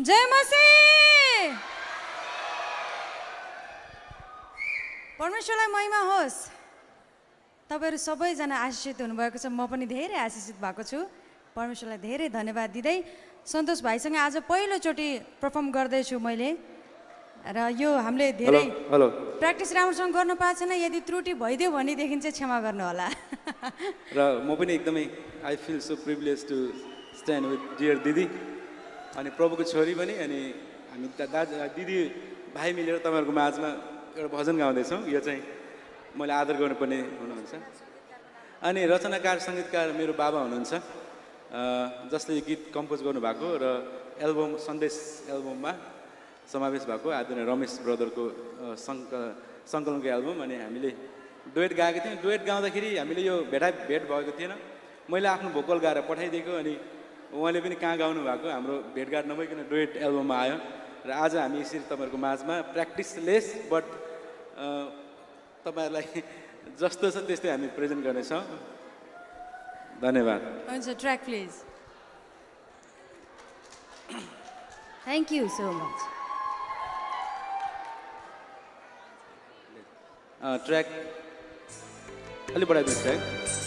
जय मसीह। परमेश्वरलाई महिमा होस्। तपाईहरु सबैजना आशीषित हुनुभएको छ, म पनि धेरै आशीषित भएको छु। परमेश्वरलाई धेरै धन्यवाद दिदै सन्तोष भाइसँग आज पहिलोचोटि पर्फर्म गर्दैछु मैले, र यो हामीले धेरै प्र्याक्टिस राम्रोसँग गर्न पाएको छैन। यदि त्रुटि भइदियो भनेदेखि चाहिँ क्षमा गर्नुहोला। र म पनि एकदमै I feel so privileged to stand with dear दिदी अनि प्रभुको छोरी पनि, अनि हामी दिदी भाइ मिलेर तपाईँहरूको माझमा एउटा भजन गाउँदैछौँ। यो चाहिँ मैले आदर गर्नुपर्ने हुनुहुन्छ। अनि रचनाकार सङ्गीतकार मेरो बाबा हुनुहुन्छ, जसले गीत कम्पोज गर्नुभएको र एल्बम सन्देश एल्बममा समावेश भएको आदरणीय रमेश ब्रदरको सङ्कलनको एल्बम। अनि हामीले डुएट गाएको थियौँ। डुएट गाउँदाखेरि हामीले यो भेट भएको थिएन, मैले आफ्नो भोकल गाएर पठाइदिएको, अनि उहाँले पनि कहाँ गाउनु भएको हाम्रो भेटघाट नभइकन डुएट एल्बममा आयो। र आज हामी यसरी तपाईँहरूको माझमा प्र्याक्टिसलेस बट तपाईँहरूलाई जस्तो छ त्यस्तै हामी प्रेजेन्ट गर्नेछौँ। धन्यवाद। हुन्छ, track please. Thank you so much. Track अलि बढाइदिनु। ट्र्याक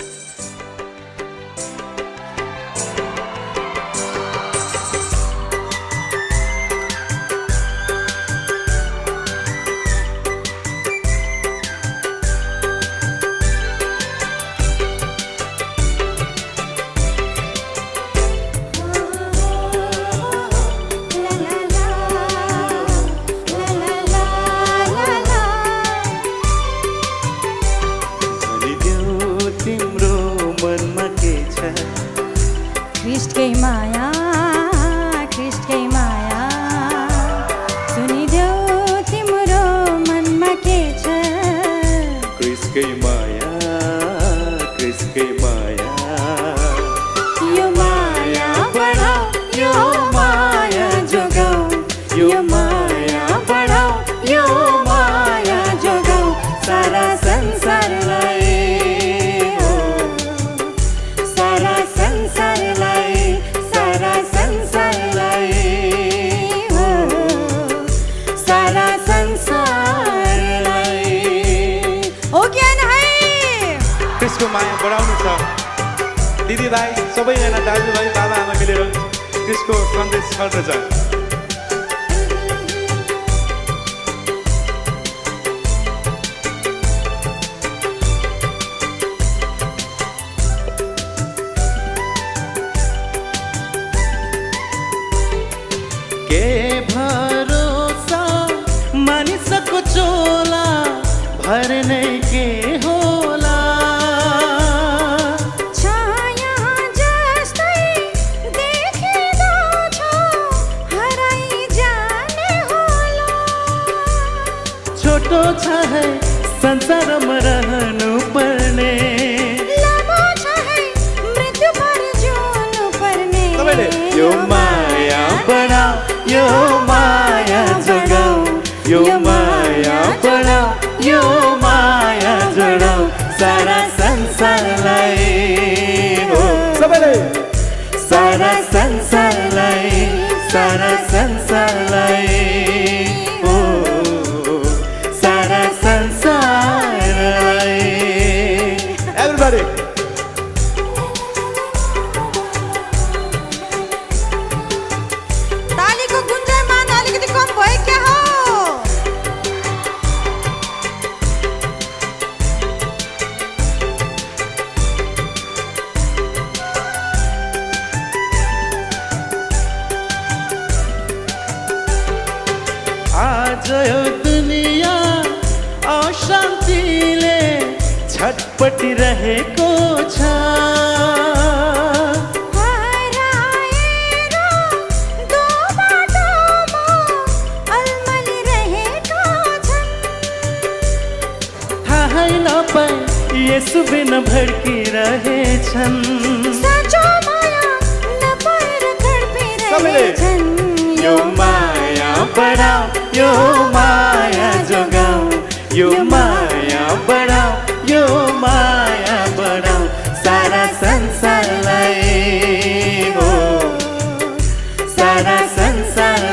सारा संसार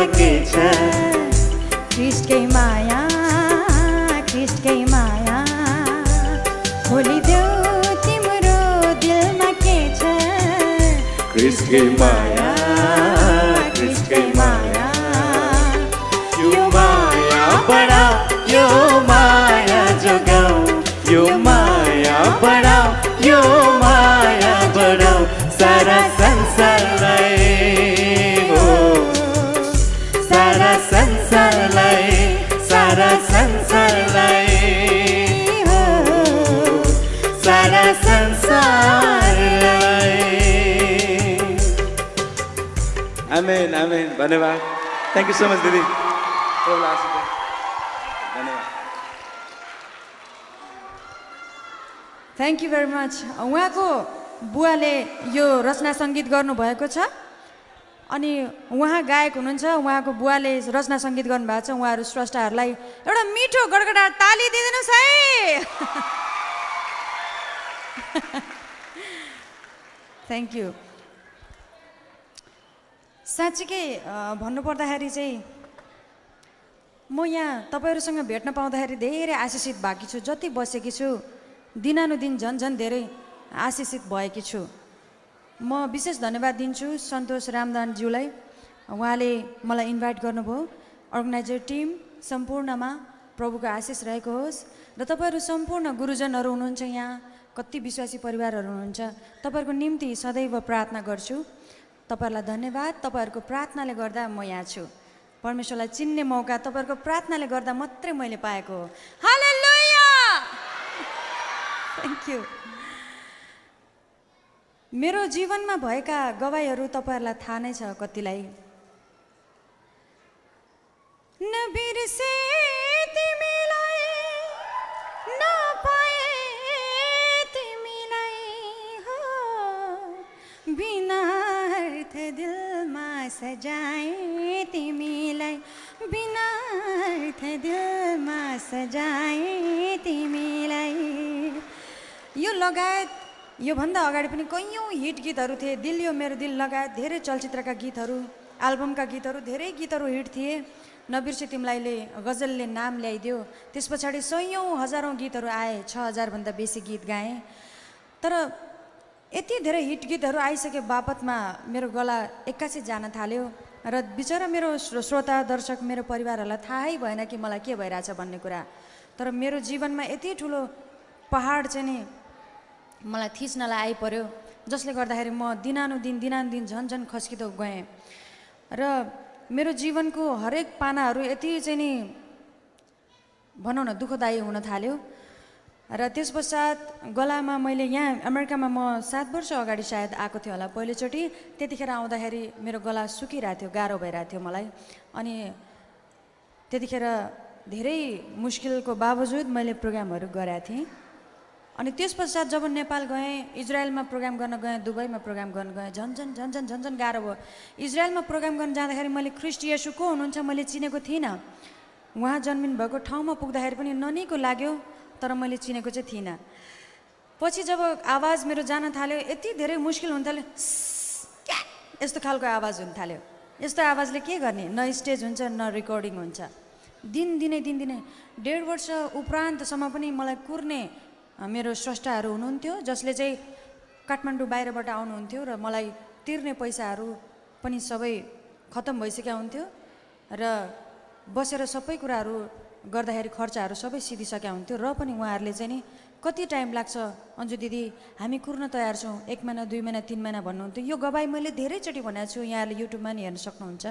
सके ख्रीष्ट के माया खोली दो तिम्रो दिल में के ख्रीष्ट के माया ख्रीष्ट के माया यो माया बड़ा यो माया जगाऊ यो माया बड़ा यो माया बड़ाऊ सारा संसार Amen, amen. धन्यवाद. Thank you so much, दीदी. धन्यवाद. Thank you very much. वहाँ को बुआले यो रचना संगीत गर्नु भएको छ. अनि वहाँ गायक हुनुहुन्छ. वहाँ को बुआले रचना संगीत गर्नु भएको छ. वहाँहरु स्रष्टाहरुलाई एउटा मिठो गडगडाट ताली दिदिनुस् है. Thank you. साँच्चीकै भन्नुपर्दाखेरि चाहिँ म यहाँ तपाईहरुसँग भेट्न पाउँदाखेरि धेरै आशिषित भएकी छु. जति बसेकी छु दिनानुदिन झन् झन् धेरै आशिषित भएकी छु. म विशेष धन्यवाद दिन्छु सन्तोष रामदानज्यूलाई. उहाँले मलाई इन्भाइट गर्नुभयो. अर्गनाइजर टिम सम्पूर्णमा प्रभुको आशिष रहेको होस् र तपाईहरु सम्पूर्ण गुरुजनहरु हुनुहुन्छ. यहाँ कति विश्वासी परिवारहरु हुनुहुन्छ. तपाईहरुको निम्ति सदैव प्रार्थना गर्छु. तपाईहरुलाई धन्यवाद. तपाईहरुको प्रार्थनाले गर्दा म यहाँ छु. परमेश्वरलाई चिन्ने मौका तपाईहरुको प्रार्थनाले गर्दा मात्रै मैले पाएको हो. हालेलुया. Thank you. मेरो जीवनमा भएका गवाईहरु तपाईहरुलाई थाहा नै छ कतिलाई. नबिर्से तिमीलाई नपाए तिमीलाई हो बिना दिलमा सजाए तिमीलाई बिना अर्थ दिलमा सजाए तिमीलाई. यो लगायत योभन्दा अगाडि पनि कैयौँ हिट गीतहरू थिए. दिल यो मेरो दिल लगायत धेरै चलचित्रका गीतहरू एल्बमका गीतहरू धेरै गीतहरू हिट थिए. नबिर्से तिमीलाईले गजलले नाम ल्याइदियो. त्यस पछाडि सयौँ हजारौँ गीतहरू आए. 6000 भन्दा बेसी गीत गाएँ. तर यति धेरै हिट गीतहरू आइसके बापतमा मेरो गला एक्कासी जान थाल्यो र बिचरा मेरो श्रोता दर्शक मेरो परिवारहरूलाई थाहै भएन कि मलाई के भइरहेछ भन्ने कुरा. तर मेरो जीवनमा यति ठुलो पहाड चाहिँ नि मलाई थिच्नलाई आइपर्यो जसले गर्दाखेरि म दिनानुदिन झन् खस्किँदै गएँ. र मेरो जीवनको हरेक पानाहरू यति चाहिँ नि भनौँ न दुःखदायी हुन थाल्यो. र त्यस पश्चात गलामा मैले यहाँ अमेरिकामा म 7 वर्ष अगाडि सायद आएको थियो होला पहिलोचोटि. त्यतिखेर आउँदाखेरि मेरो गला सुकिरहेको थियो, गाह्रो भइरहेको थियो मलाई. अनि त्यतिखेर धेरै मुस्किलको बावजुद मैले प्रोग्रामहरू गरेको थिएँ. अनि त्यस पश्चात जब नेपाल गएँ, इजरायलमा प्रोग्राम गर्न गएँ, दुबईमा प्रोग्राम गर्न गएँ. झन्झन गाह्रो भयो. इजरायलमा प्रोग्राम गर्न जाँदाखेरि मैले ख्रीष्ट येशू को हुनुहुन्छ मैले चिनेको थिइनँ. उहाँ जन्मिनु भएको ठाउँमा पुग्दाखेरि पनि ननीको लाग्यो तर मैले चिनेको चाहिँ थिइनँ. पछि जब आवाज मेरो जान थाल्यो यति धेरै मुस्किल हुन थाल्यो. यस्तो खालको आवाज हुन थाल्यो. यस्तो आवाजले के गर्ने, न स्टेज हुन्छ न रेकर्डिङ हुन्छ. दिनदिनै 1.5 वर्ष उपरान्तसम्म पनि मलाई कुर्ने मेरो स्रष्टाहरू हुनुहुन्थ्यो जसले चाहिँ काठमाडौँ बाहिरबाट आउनुहुन्थ्यो र मलाई तिर्ने पैसाहरू पनि सबै खत्तम भइसकेको हुन्थ्यो र बसेर सबै कुराहरू गर्दाखेरि खर्चहरू सबै सिधिसकेको हुन्थ्यो. र पनि उहाँहरूले चाहिँ नि कति टाइम लाग्छ अन्जु दिदी, हामी कुर्न तयार छौँ, 1 महिना 2 महिना 3 महिना भन्नुहुन्थ्यो. यो गवाई मैले धेरैचोटि भनेको छु. यहाँले युट्युबमा नि हेर्न सक्नुहुन्छ.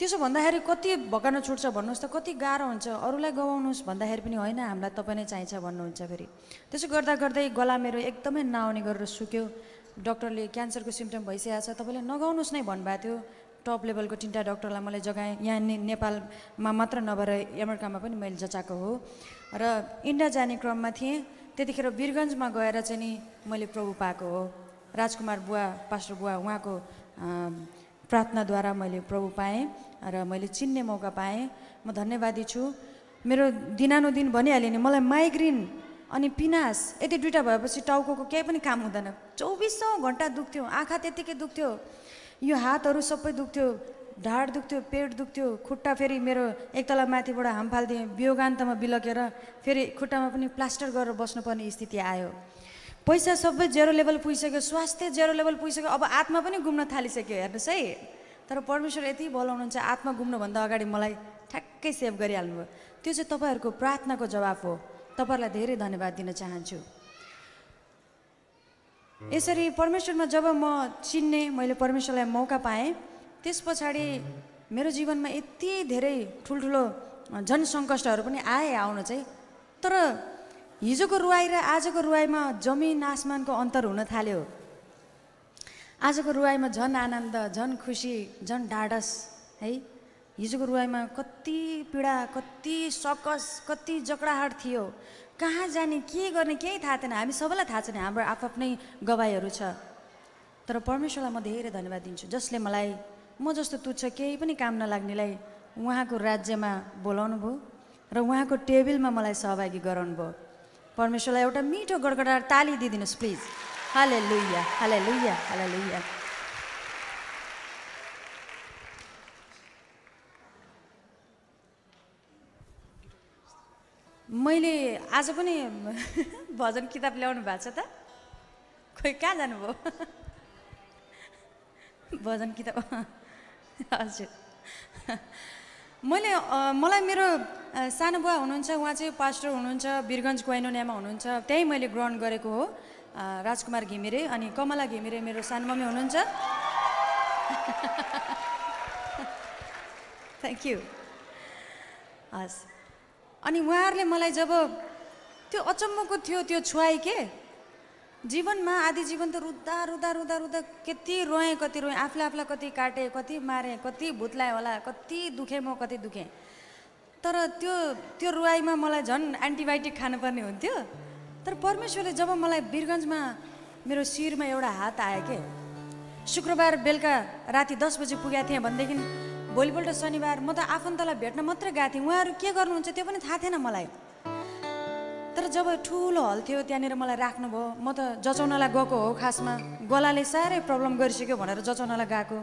त्यसो भन्दाखेरि कति भकानो छुट्छ भन्नुहोस् त, कति गाह्रो हुन्छ. अरूलाई गवाउनुहोस् भन्दाखेरि पनि होइन, हामीलाई तपाईँ नै चाहिन्छ भन्नुहुन्छ. फेरि त्यसो गर्दै गला मेरो एकदमै नआउने गरेर सुक्यो. डाक्टरले क्यान्सरको सिम्पटम भइसकेको छ, तपाईँले नगाउनुहोस् नै भन्नुभएको थियो. टप लेभलको 3टा डाक्टरलाई मैले जगाएँ. यहाँ नेपालमा मात्र नभएर अमेरिकामा पनि मैले जचाएको हो. र इन्डिया जाने क्रममा थिएँ. त्यतिखेर वीरगन्जमा गएर चाहिँ नि मैले प्रभु पाएको हो. राजकुमार बुवा, पास्टर बुवा, उहाँको प्रार्थनाद्वारा मैले प्रभु पाएँ र मैले चिन्ने मौका पाएँ. म धन्यवादी छु. मेरो दिनानुदिन भनिहालेँ नि मलाई माइग्रेन अनि पिनास यति दुईटा भएपछि टाउको केही पनि काम हुँदैन. 24 घण्टा दुख्थ्यो. आँखा त्यत्तिकै दुख्थ्यो. यो हातहरू सबै दुख्थ्यो. ढाड दुख्थ्यो, पेट दुख्थ्यो, खुट्टा फेरि मेरो एक तला माथिबाट हाम फाल्दिएँ, बियोगान्तमा बिलकेर फेरि खुट्टामा पनि प्लास्टर गरेर बस्नुपर्ने स्थिति आयो। पैसा सबै जेरो लेभल पुगिसक्यो, स्वास्थ्य जेरो लेभल पुगिसक्यो, अब आत्मा पनि गुम्न थालिसक्यो। हेर्नुहोस् है, तर परमेश्वर यति बोलाउनुहुन्छ, आत्मा गुम्नुभन्दा अगाडि मलाई ठ्याक्कै सेभ गरिहाल्नुभयो। त्यो चाहिँ तपाईँहरूको प्रार्थनाको जवाब हो। तपाईँहरूलाई धेरै धन्यवाद दिन चाहन्छु। यसरी परमेश्वरमा जब म चिन्ने, मैले परमेश्वरलाई मौका पाएँ, त्यस पछाडि मेरो जीवनमा यति धेरै ठुल्ठुलो जनसङ्कष्टहरू पनि आए आउन चाहिँ, तर हिजोको रुवाई र आजको रुवाईमा जमिन आसमानको अन्तर हुन थाल्यो। आजको रुवाईमा झन आनन्द, झन खुसी, झन ढाडस है। हिजोको रुवाईमा कति पीडा, कति सकस, कति जकडाहट थियो, कहाँ जाने, के गर्ने केही थाहा थिएन। हामी सबैलाई थाहा छ नि, हाम्रो आफ्नै गवाईहरू छ। तर परमेश्वरलाई म धेरै धन्यवाद दिन्छु, जसले मलाई म जस्तो तुच्छ केही पनि काम नलाग्नेलाई उहाँको राज्यमा बोलाउनु भयो र उहाँको टेबलमा मलाई सहभागी गराउनु भयो। परमेश्वरलाई एउटा मिठो गडगडाट ताली दिदिनुहोस् प्लिज। हालेलुया, हालेलुया, हालेलुया। मैले आज पनि भजन किताब ल्याउनु भएको छ त, खोइ कहाँ जानुभयो भजन किताब? हजुर, मलाई मेरो सानो बुवा हुनुहुन्छ, उहाँ चाहिँ पास्टर हुनुहुन्छ, वीरगञ्ज कोइनोनियामा हुनुहुन्छ, त्यहीँ मैले ग्रहण गरेको हो। राजकुमार घिमिरे अनि कमला घिमिरे मेरो सानो मम्मी हुनुहुन्छ। Thank you. हस्, अनि उहाँहरूले मलाई जब त्यो अचम्मको थियो त्यो छुवाए के जीवनमा, आदि जीवन त रुदा रुदा रुदा रुदा कति रोएँ, आफूले आफूलाई कति काटेँ, कति मारेँ, कति भुत्लाएँ होला, कति दुखेँ म, कति दुखेँ। तर त्यो त्यो रुवाईमा मलाई झन् एन्टिबायोटिक खानुपर्ने हुन्थ्यो। तर परमेश्वरले जब मलाई वीरगञ्जमा मेरो शिरमा एउटा हात आयो के, शुक्रबार बेलुका राति 10 बजे पुगेको थिएँ भनेदेखि भोलिपल्ट शनिबार म त आफन्तलाई भेट्न मात्र गएको थिएँ। उहाँहरू के गर्नुहुन्छ त्यो पनि थाहा थिएन मलाई। तर जब ठुलो हल थियो त्यहाँनिर मलाई राख्नुभयो। म त जचाउनलाई गएको हो, खासमा गलाले साह्रै प्रब्लम गरिसक्यो भनेर जचाउनलाई गएको।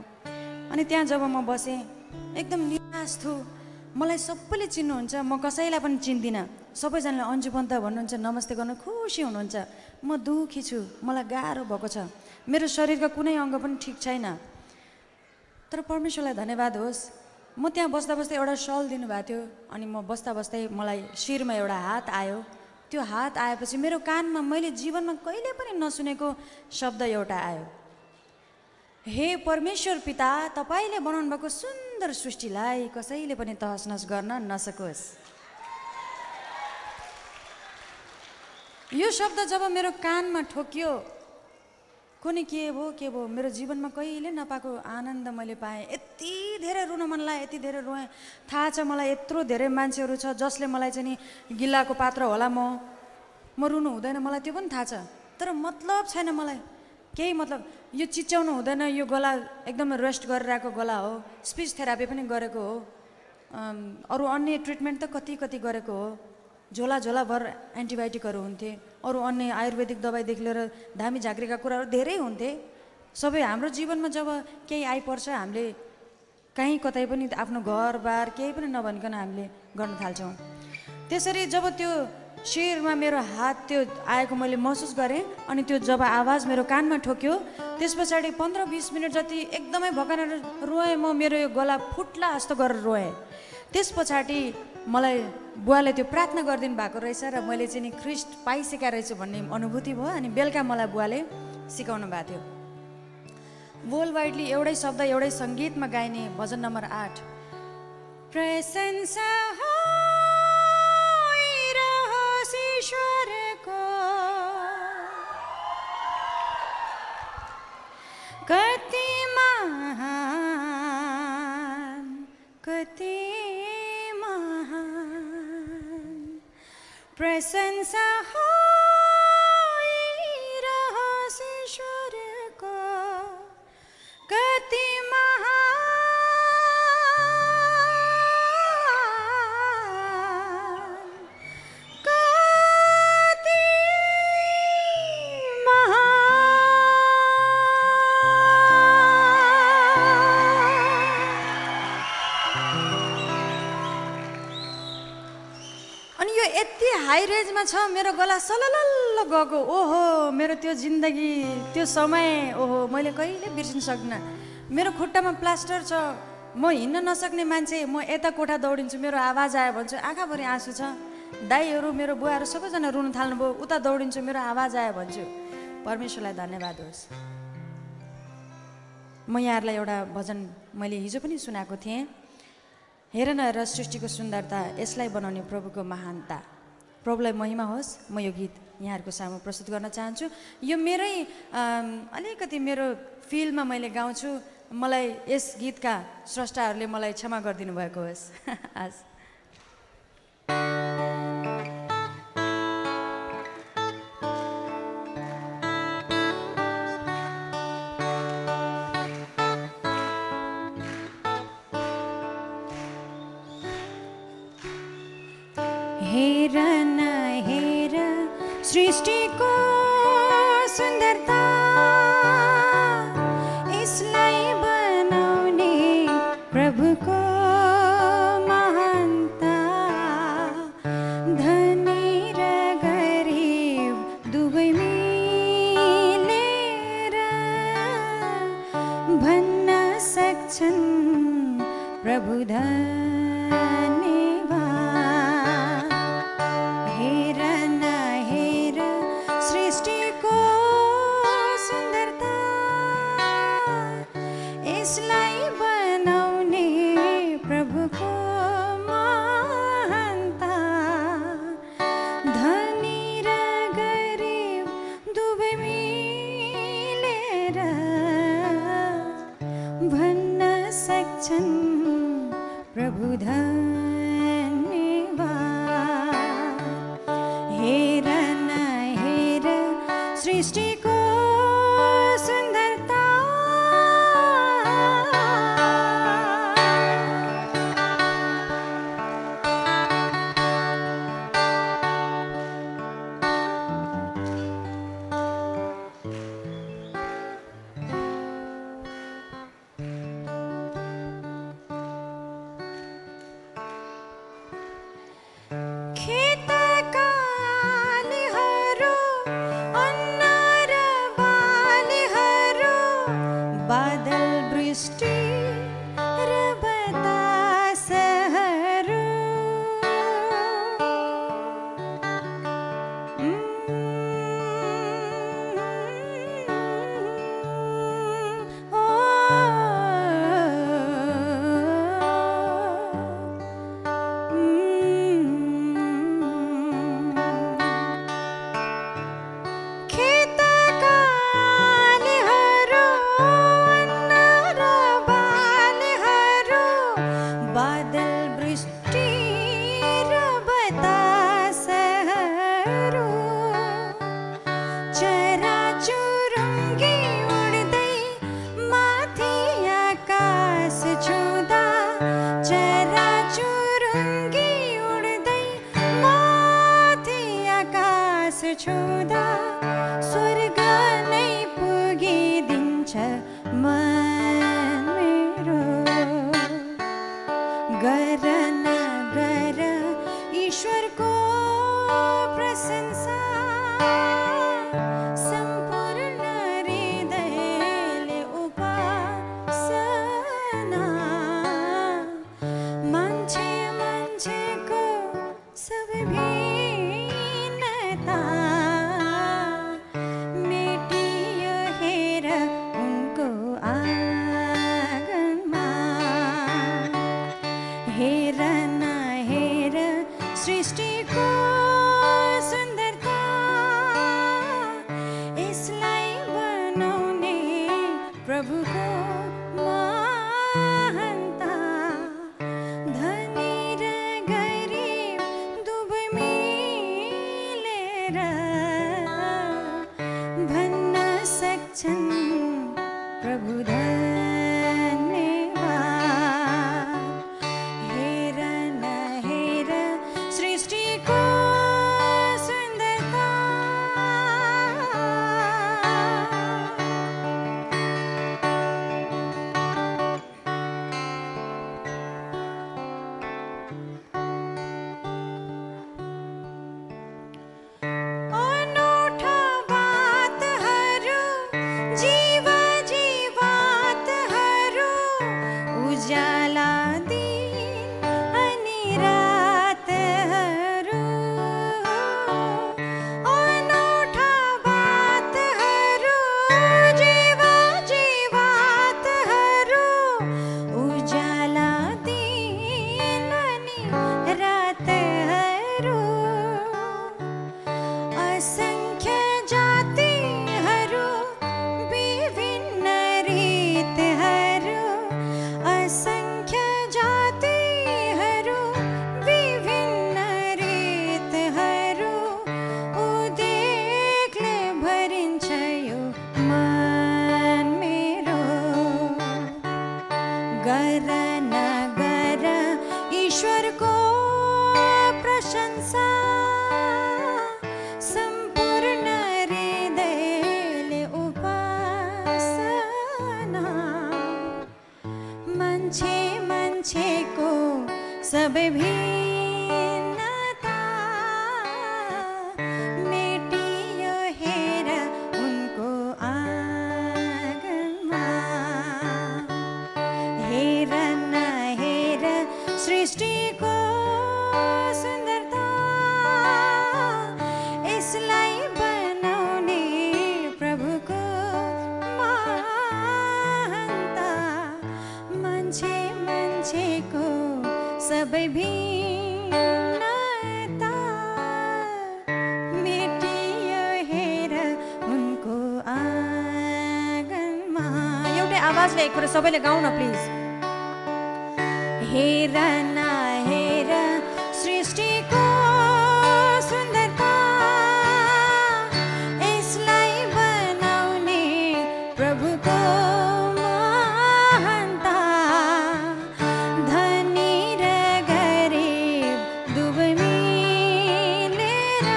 अनि त्यहाँ जब म बसेँ एकदम निराश थियो। मलाई सबैले चिन्नुहुन्छ, म कसैलाई पनि चिन्दिनँ। सबैजनाले अन्जु पन्त भन्नुहुन्छ, नमस्ते गर्नु, खुसी हुनुहुन्छ। म दुःखी छु, मलाई गाह्रो भएको छ, मेरो शरीरका कुनै अङ्ग पनि ठिक छैन। तर परमेश्वरलाई धन्यवाद होस्, म त्यहाँ बस्दा बस्दै एउटा सल दिनुभएको थियो। अनि म बस्दा बस्दै मलाई शिरमा एउटा हात आयो। त्यो हात आएपछि मेरो कानमा मैले जीवनमा कहिले पनि नसुनेको शब्द एउटा आयो, हे परमेश्वर पिता, तपाईँले बनाउनु भएको सुन्दर सृष्टिलाई कसैले पनि तहसनहस गर्न नसकोस्। यो शब्द जब मेरो कानमा ठोकियो, कुनै के भयो, मेरो जीवनमा कहिले नपाएको आनन्द मैले पाएँ। यति धेरै रुन मन लाग्यो, यति धेरै रोएँ। थाहा छ मलाई यत्रो धेरै मान्छेहरू छ जसले मलाई चाहिँ नि गिल्लाको पात्र होला, म रुनु हुँदैन, मलाई त्यो पनि थाहा छ। तर मतलब छैन मलाई, केही मतलब, यो चिच्याउनु हुँदैन, यो गला एकदम रेस्ट गरिरहेको गला हो। स्पिच थेरापी पनि गरेको हो, अरू अन्य ट्रिटमेन्ट त कति कति गरेको हो। झोला झोलाभर एन्टिबायोटिकहरू हुन्थे, अरू अन्य आयुर्वेदिक दबाईदेखि लिएर धामी झाँक्रीका कुराहरू धेरै हुन्थे। सबै हाम्रो जीवनमा जब केही आइपर्छ, हामीले कहीँ कतै पनि आफ्नो घरबार केही पनि नभनिकन हामीले गर्न थाल्छौँ। त्यसरी जब त्यो शिरमा मेरो हात त्यो आएको मैले महसुस गरेँ, अनि त्यो जब आवाज मेरो कानमा ठोक्यो, त्यस पछाडि 15-20 मिनट जति एकदमै भकानेर रोएँ म। मेरो यो गला फुट्ला जस्तो गरेर रोएँ। त्यस पछाडि मलाई बुवाले त्यो प्रार्थना गरिदिनु भएको रहेछ र मैले चाहिँ नि ख्रिस्ट पाइसकेको रहेछु भन्ने अनुभूति भयो। अनि बेलुका मलाई बुवाले सिकाउनु भएको थियो। वर्ल्ड वाइडली एउटै शब्द, एउटै सङ्गीतमा गाइने भजन नम्बर 8, प्रशंसा होइरहोस् ईश्वरको, कति महान, कति महान, प्रशंसा होइरहोस् ईश्वरको, कति महान, कति महान। यो यति हाई रेन्जमा छ मेरो गला सललल्ल गएको। ओहो मेरो त्यो जिन्दगी त्यो समय ओहो मैले कहिले बिर्सिन सक्दिनँ। मेरो खुट्टामा प्लास्टर छ, म हिँड्न नसक्ने मान्छे, म यता कोठा दौडिन्छु, मेरो आवाज आयो भन्छु, आँखाभरि आँसु छ। दाईहरू मेरो बुवाहरू सबैजना रुन थाल्नुभयो, उता दौडिन्छु मेरो आवाज आयो भन्छु। परमेश्वरलाई धन्यवाद होस्। म यहाँहरूलाई एउटा भजन मैले हिजो पनि सुनाएको थिएँ। हेर न र सृष्टिको सुन्दरता, यसलाई बनाउने प्रभुको महानता, प्रभुलाई महिमा होस्। म यो गीत यहाँहरूको सामु प्रस्तुत गर्न चाहन्छु। यो मेरै अलिकति मेरो फिल्डमा मैले गाउँछु। मलाई यस गीतका स्रष्टाहरूले मलाई क्षमा गरिदिनु भएको होस्। आज हेर सृष्टिको सुन्दरता, यसलाई बनाउने प्रभुको महानता। धनी र गरिब दुवै मिलेर भन्न सक्छन् प्रभु प्रभु धन्यवाद। हेर न हेर सृष्टिको ईश्वर को प्रशंसा संपूर्ण हृदय ले उपासना मनछे मनछे को सब भी सबैले गाउँ न प्लिज। हेर सृष्टिको सुन्दरता यसलाई बनाउने प्रभुको महानता धनी र गरिब दुवै मिलेर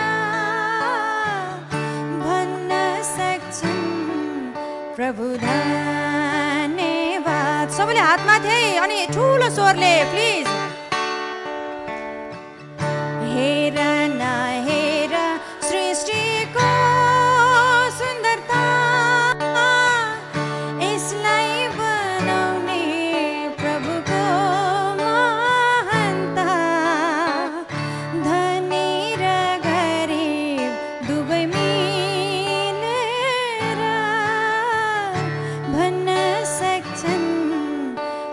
भन्न सक्छन् प्रभु। सबैले हातमा थिए अनि ठूलो स्वरले प्लिज। हेर सृष्टिको सुन्दरता यसलाई बनाउने प्रभुको महानता धनी र गरिब दुवै मिलेर भन्न सक्छन्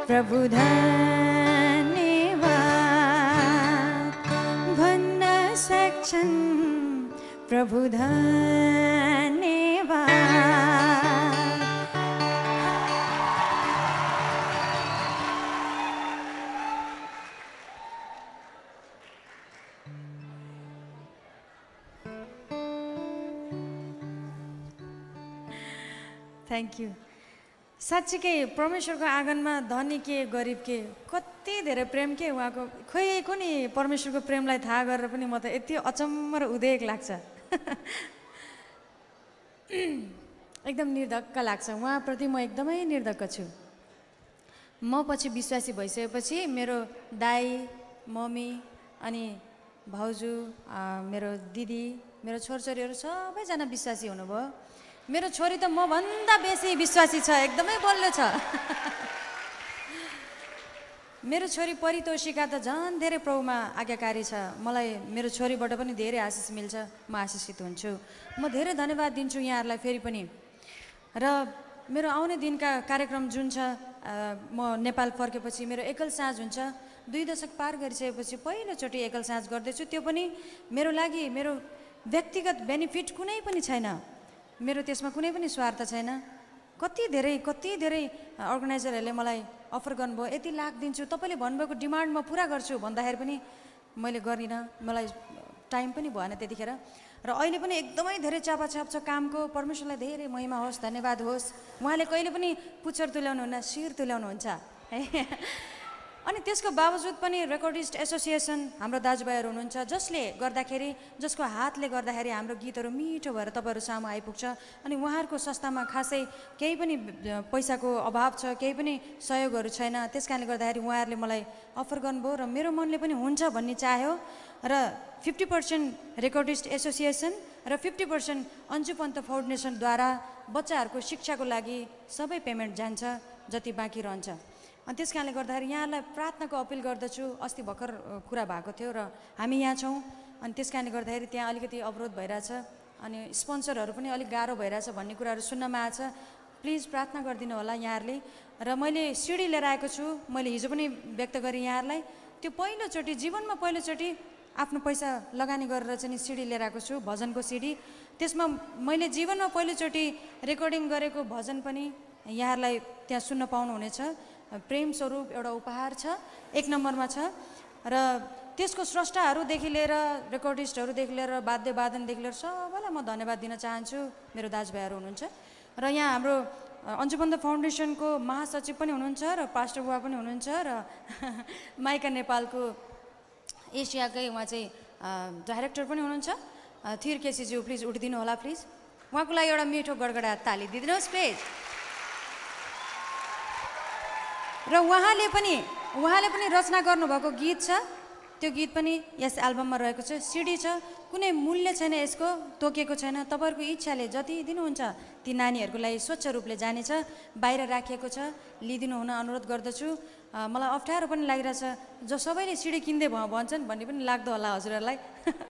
प्रभु धन्यवाद भन्न सक्छन् प्रभु धन्यवाद। Thank you. साँच्चीकै परमेश्वरको आँगनमा धनी के गरिब के कति धेरै प्रेम के उहाँको खोइ कुनै परमेश्वरको प्रेमलाई थाहा गरेर पनि म त यति अचम्म र उदेक लाग्छ एकदम निर्धक्क लाग्छ उहाँप्रति म एकदमै निर्धक्क छु। म पछि विश्वासी भइसकेपछि मेरो दाई मम्मी अनि भाउजू मेरो दिदी मेरो छोरछोरीहरू सबैजना विश्वासी हुनुभयो। मेरो छोरी त म भन्दा बेसी विश्वासी छ, एकदमै बलियो छ मेरो छोरी परितोषिका त झन् धेरै प्रभुमा आज्ञाकारी छ। मलाई मेरो छोरीबाट पनि धेरै आशिष मिल्छ, म आशिषित हुन्छु। म धेरै धन्यवाद दिन्छु यहाँहरूलाई फेरि पनि। र मेरो आउने दिनका कार्यक्रम जुन छ म नेपाल फर्केपछि मेरो एकल साँझ हुन्छ। 2 दशक पार गरिसकेपछि पहिलोचोटि एकल साँझ गर्दैछु। त्यो पनि मेरो लागि मेरो व्यक्तिगत बेनिफिट कुनै पनि छैन, मेरो त्यसमा कुनै पनि स्वार्थ छैन। कति धेरै अर्गनाइजरहरूले मलाई अफर गर्नुभयो यति लाख दिन्छु तपाईँले भन्नुभएको डिमान्ड म पुरा गर्छु भन्दाखेरि पनि मैले गरिनँ, मलाई टाइम पनि भएन त्यतिखेर। र अहिले पनि एकदमै धेरै चापाचाप छ कामको। परमेश्वरलाई धेरै महिमा होस्, धन्यवाद होस्। उहाँले कहिले पनि पुच्छर तुल्याउनुहुन्न, शिर तुल्याउनुहुन्छ है अनि त्यसको बावजुद पनि रेकर्डिस्ट एसोसिएसन हाम्रो दाजुभाइहरू हुनुहुन्छ जसको हातले गर्दाखेरि हाम्रो गीतहरू मिठो भएर तपाईँहरू सामु आइपुग्छ। अनि उहाँहरूको संस्थामा खासै केही पनि पैसाको अभाव छ, केही पनि सहयोगहरू छैन। त्यस कारणले गर्दाखेरि उहाँहरूले मलाई अफर गर्नुभयो र मेरो मनले पनि हुन्छ भन्ने चाह्यो र 50% रेकर्डिस्ट एसोसिएसन र 50% अन्जु पन्त फाउन्डेसनद्वारा बच्चाहरूको शिक्षाको लागि सबै पेमेन्ट जान्छ जति बाँकी रहन्छ। अनि त्यस कारणले गर्दाखेरि यहाँलाई प्रार्थनाको अपिल गर्दछु। अस्ति भर्खर कुरा भएको थियो र हामी यहाँ छौँ। अनि त्यस कारणले गर्दाखेरि त्यहाँ अलिकति अवरोध भइरहेछ अनि स्पोन्सरहरू पनि अलिक गाह्रो भइरहेछ भन्ने कुराहरू सुन्नमा आएछ। प्लिज प्रार्थना गरिदिनु होला यहाँहरूले। र मैले सिडी लिएर आएको छु, मैले हिजो पनि व्यक्त गरेँ यहाँहरूलाई। त्यो पहिलोचोटि जीवनमा पहिलोचोटि आफ्नो पैसा लगानी गरेर चाहिँ सिडी लिएर आएको छु, भजनको सिडी। त्यसमा मैले जीवनमा पहिलोचोटि रेकर्डिङ गरेको भजन पनि यहाँहरूलाई त्यहाँ सुन्न पाउनुहुनेछ। प्रेम स्वरूप एउटा उपहार छ, 1 नम्बरमा छ। र त्यसको स्रष्टाहरूदेखि लिएर रेकर्डिस्टहरूदेखि लिएर वाद्यवादनदेखि लिएर सबैलाई म धन्यवाद दिन चाहन्छु। मेरो दाजुभाइहरू हुनुहुन्छ र यहाँ हाम्रो अंजु पन्त फाउन्डेसन को महासचिव पनि हुनुहुन्छ र पास्टर बुवा पनि हुनुहुन्छ र माइका नेपालको एसियाकै उहाँ चाहिँ डाइरेक्टर पनि हुनुहुन्छ थीर केसीज्यू प्लिज उठिदिनु होला प्लिज उहाँको लागि एउटा मिठो गडगडा ताली दिदिनुहोस् प्लिज। र उहाँले पनि रचना गर्नुभएको गीत छ त्यो गीत पनि यस एल्बममा रहेको छ सिडी छ कुनै मूल्य छैन यसको तोकेको छैन तपाईहरुको इच्छाले जति दिनुहुन्छ ती नानीहरुको लागि स्वच्छ रूपले जानेछ बाहिर राखिएको छ लिदिनु हुन अनुरोध गर्दछु। मलाई अप्ठ्यारो पनि लागिरहेछ जो सबैले सिडी किन्दै भयो भन्छन् भन्ने पनि लाग्दो होला हजुरहरुलाई।